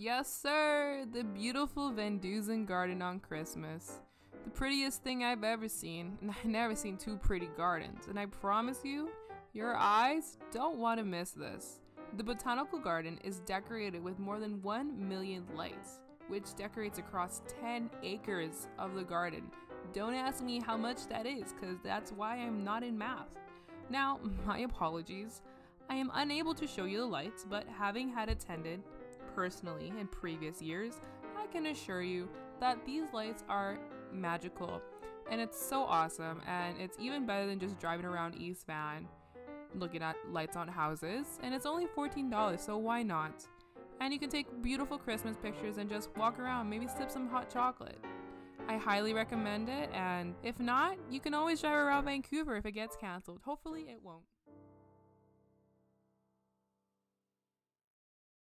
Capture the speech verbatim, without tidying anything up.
Yes, sir! The beautiful Van Dusen Garden on Christmas. The prettiest thing I've ever seen, and I've never seen two pretty gardens, and I promise you, your eyes don't want to miss this. The botanical garden is decorated with more than one million lights, which decorates across ten acres of the garden. Don't ask me how much that is, because that's why I'm not in math. Now, my apologies. I am unable to show you the lights, but having had attended personally in previous years, I can assure you that these lights are magical, and it's so awesome, and it's even better than just driving around East Van looking at lights on houses, and it's only fourteen dollars, so why not? And you can take beautiful Christmas pictures and just walk around, maybe sip some hot chocolate. I highly recommend it, and if not, you can always drive around Vancouver if it gets cancelled. Hopefully it won't.